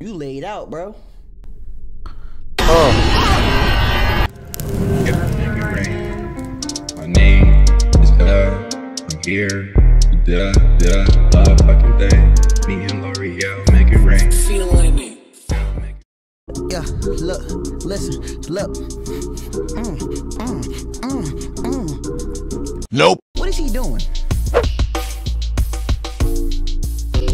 You laid out, bro. Oh. Give a nigga rain. My name is I'm here. The motherfucking thing. Me and L'Oreal make it rain. Feeling it. Yeah, look, listen, look. Nope. What is he doing?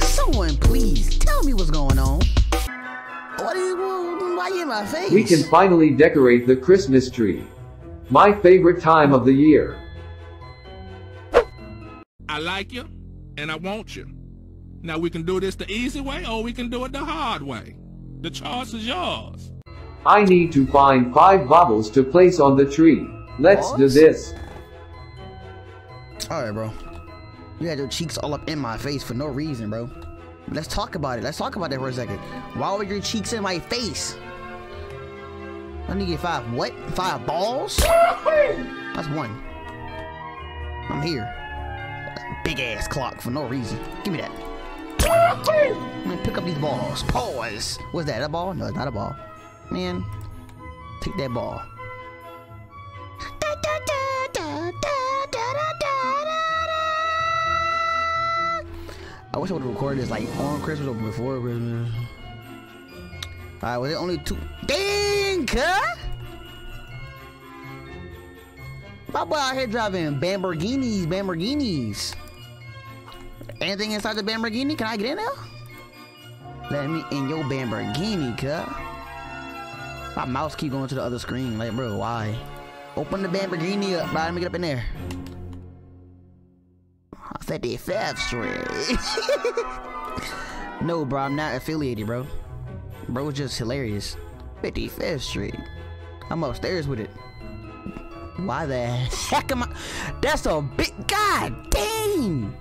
Someone please tell me what's going on. Why you in my face? We can finally decorate the Christmas tree. My favorite time of the year. I like you, and I want you. Now we can do this the easy way, or we can do it the hard way. The choice is yours. I need to find 5 baubles to place on the tree. Let's do this. Alright, bro. You had your cheeks all up in my face for no reason, bro. Let's talk about it. Let's talk about that for a second. Why were your cheeks in my face? I need to get 5 what? 5 balls? That's 1. I'm here. Big ass clock for no reason. Give me that. Man, pick up these balls. Pause. What's that? A ball? No, it's not a ball. Man, take that ball. I wish I would've recorded this like on Christmas or before Christmas. Alright, was it only 2? Dang, huh? My boy out here driving Lamborghinis. Anything inside the Lamborghini? Can I get in there? Let me in your Lamborghini, cuz. My mouse keep going to the other screen. Like, bro, why? Open the Lamborghini up, bro. Let me get up in there. I said the 5th Street. No, bro, I'm not affiliated, bro. Bro, it's just hilarious. 55th Street. I'm upstairs with it. Why the heck am I? That's a big. God dang!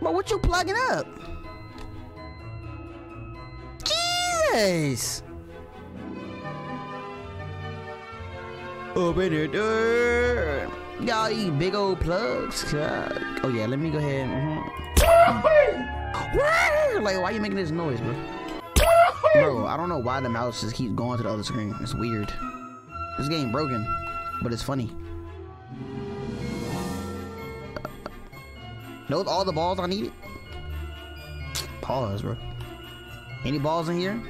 Bro, what you plugging up? Jesus! Open your door. Y'all eat big old plugs. God. Oh yeah, let me go ahead. Like, why you making this noise, bro? Bro, I don't know why the mouse just keeps going to the other screen. It's weird. This game broken, but it's funny. Those all the balls I needed? Pause, bro. Any balls in here?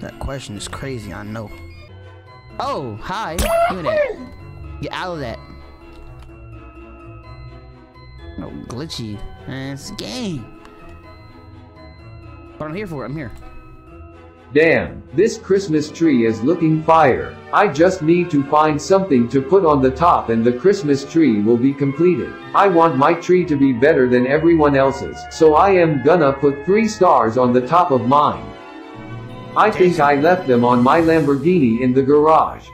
That question is crazy, I know. Oh, hi. Give me that. Get out of that. No glitchy. It's a game. But I'm here for it, I'm here. Damn, this Christmas tree is looking fire. I just need to find something to put on the top and the Christmas tree will be completed. I want my tree to be better than everyone else's, so I am gonna put 3 stars on the top of mine. I think I left them on my Lamborghini in the garage.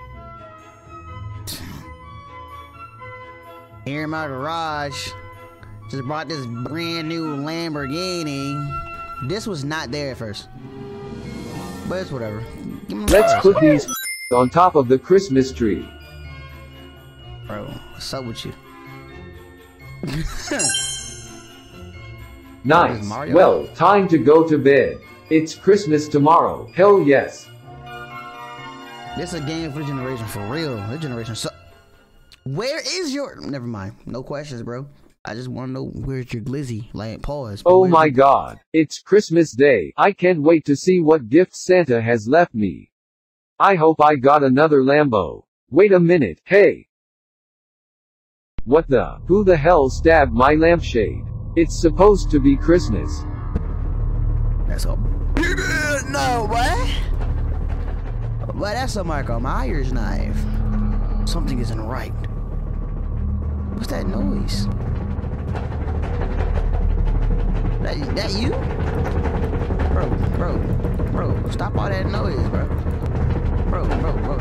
Here in my garage, just brought this brand new Lamborghini. This was not there at first. But it's whatever. Let's put these on top of the Christmas tree. Bro, what's up with you? Nice. Well, time to go to bed. It's Christmas tomorrow. Hell yes. This is a game for the generation, for real. This generation sucks. Where is your... Never mind. No questions, bro. I just want to know, where's your glizzy? Like, pause. Oh my God. It's Christmas Day. I can't wait to see what gift Santa has left me. I hope I got another Lambo. Wait a minute. Hey. What the? Who the hell stabbed my lampshade? It's supposed to be Christmas. That's a... No, what? Well, that's a Michael Myers knife. Something isn't right. What's that noise? That you? Bro, stop all that noise, bro. Bro,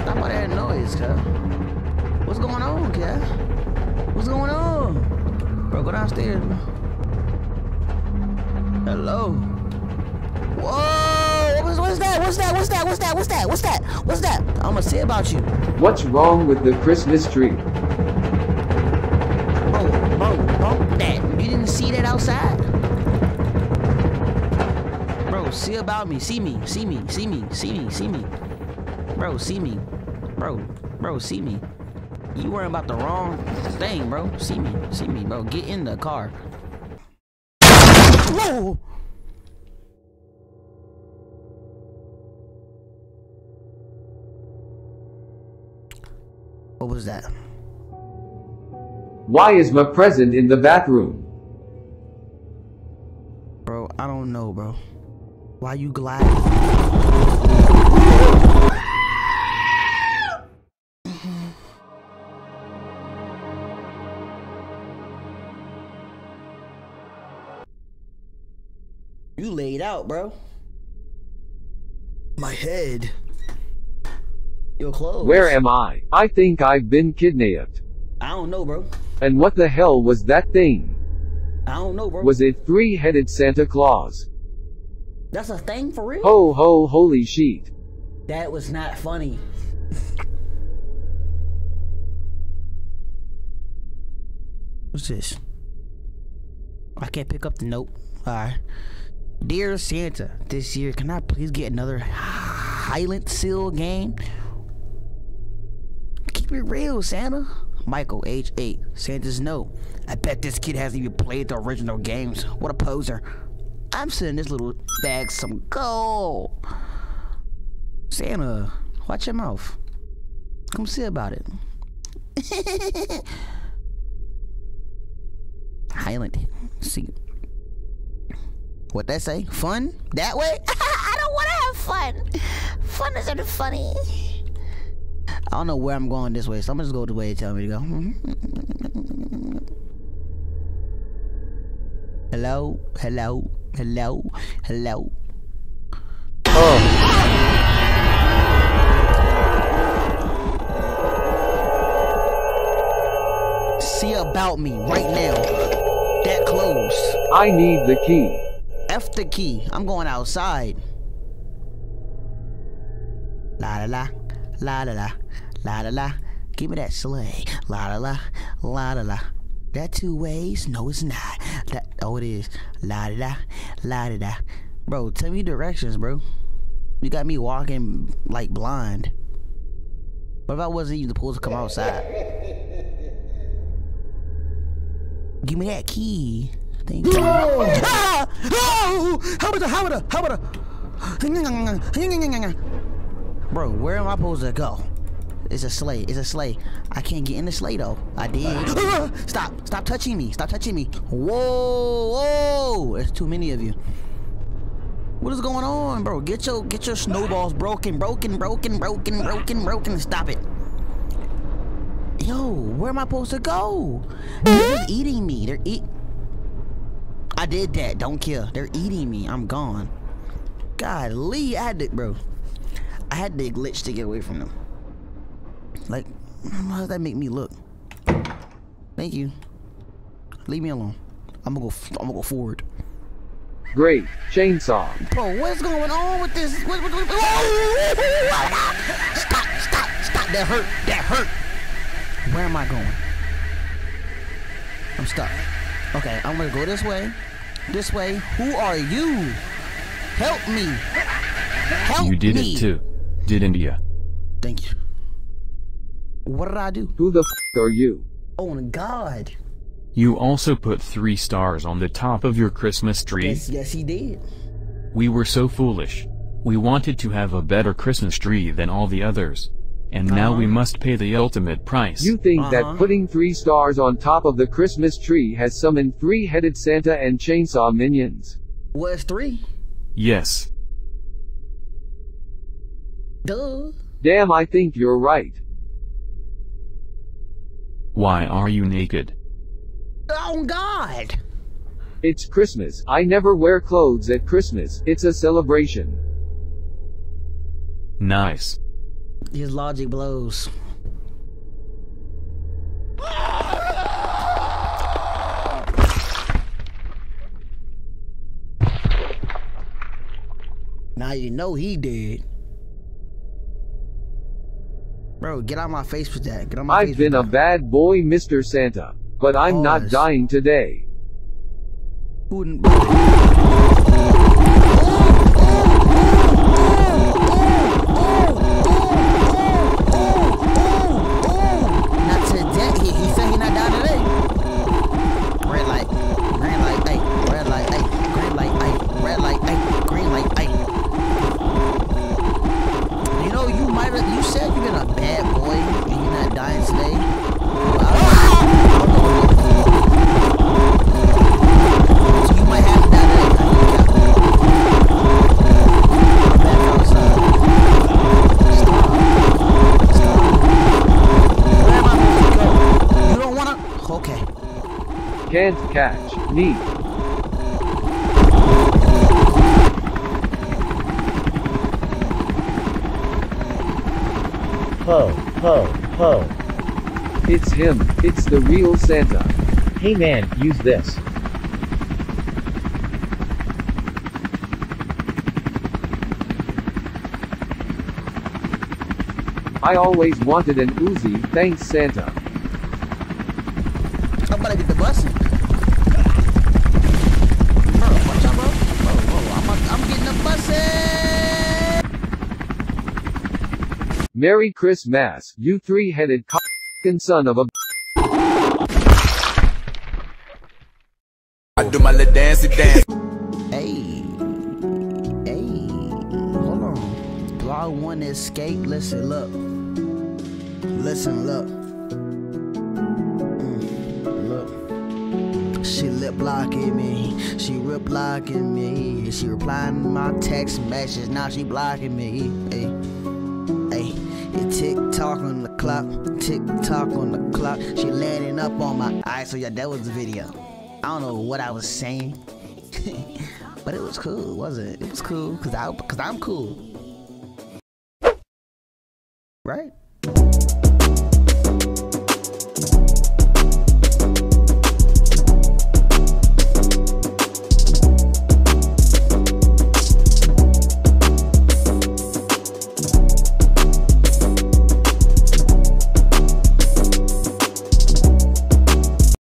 stop all that noise, cuz. What's going on, cuz? What's going on? Bro, go downstairs, bro. Hello? Whoa! What's that? What's that? What's that? What's that? What's that? What's that? What's that? I'm gonna say about you. What's wrong with the Christmas tree? Bro, bump that. You didn't see that outside? see about me. See me. See me. See me. See me. See me. Bro, see me. Bro. Bro, see me. You worrying about the wrong thing, bro. See me. See me, bro. Get in the car. Whoa! What was that? Why is my present in the bathroom? Bro, I don't know, bro. Why you glad? You laid out, bro. My head. Your clothes. Where am I? I think I've been kidnapped. I don't know, bro. And what the hell was that thing? I don't know, bro. Was it three-headed Santa Claus? That's a thing for real? Ho ho holy shit. That was not funny. What's this? I can't pick up the note. Alright. Dear Santa, this year can I please get another Highland Seal game? Keep it real, Santa. Michael, age 8. Santa's no. I bet this kid hasn't even played the original games. What a poser. I'm sending this little bag some gold. Santa, watch your mouth. Come see about it. Highland Seal. What that say? Fun? That way? I don't want to have fun. Fun isn't funny. I don't know where I'm going this way, so I'm just going the way you tell me to go. Hello? Hello? Hello? Hello? Oh. See about me right now. That close. I need the key. F the key. I'm going outside. La la la. La la la. La la la. Give me that sleigh. La la la. La la la. That two ways? No, it's not. That, oh, it is. La da da. La da da. Bro, tell me directions, bro. You got me walking like blind. What if I wasn't even supposed to come outside? Give me that key. Thank you. Ah! Oh! How about bro, where am I supposed to go? It's a sleigh. It's a sleigh. I can't get in the sleigh though. I did. Stop! Stop touching me! Stop touching me! Whoa! Whoa! There's too many of you. What is going on, bro? Get your snowballs broken. Stop it. Yo, where am I supposed to go? They're just eating me. They're eating. I did that. Don't kill. They're eating me. I'm gone. Golly, I had to, bro. I had to glitch to get away from them. Like, how does that make me look? Thank you. Leave me alone. I'm gonna go forward. Great chainsaw. Bro, what's going on with this? What? Stop! That hurt. Where am I going? I'm stuck. Okay, I'm gonna go this way. This way. Who are you? Help me. Help me. You did it too, didn't you? Thank you. What did I do? Who the f are you? Oh my God. You also put 3 stars on the top of your Christmas tree. Yes, he did. We were so foolish. We wanted to have a better Christmas tree than all the others. And now we must pay the ultimate price. You think that putting 3 stars on top of the Christmas tree has summoned 3-headed Santa and chainsaw minions? What is 3? Yes. Duh. Damn, I think you're right. Why are you naked? Oh God! It's Christmas. I never wear clothes at Christmas. It's a celebration. Nice. His logic blows. Now you know he did. Bro, get out of my face with that. Get out my face. I've been a bad boy, Mr. Santa, but I'm not dying today. Wouldn't. Head catch, knee. Ho, ho, ho. It's him, it's the real Santa. Hey man, use this. I always wanted an Uzi, thanks Santa. I'm about to get the bus. Bro, watch out, bro. I'm getting the bus. Merry Christmas, you three-headed c***ing son of a I do my little dancey dance. Hey, hold on. Do I want to escape? Listen, look. Listen, look. Look. She lip blocking me. She rip blocking me. She replying to my text message. Now she blocking me. Hey. It tick tock on the clock. Tick tock on the clock. She landing up on my eyes. So yeah, that was the video. I don't know what I was saying, but it was cool, wasn't it? It was cool because I'm cool, right?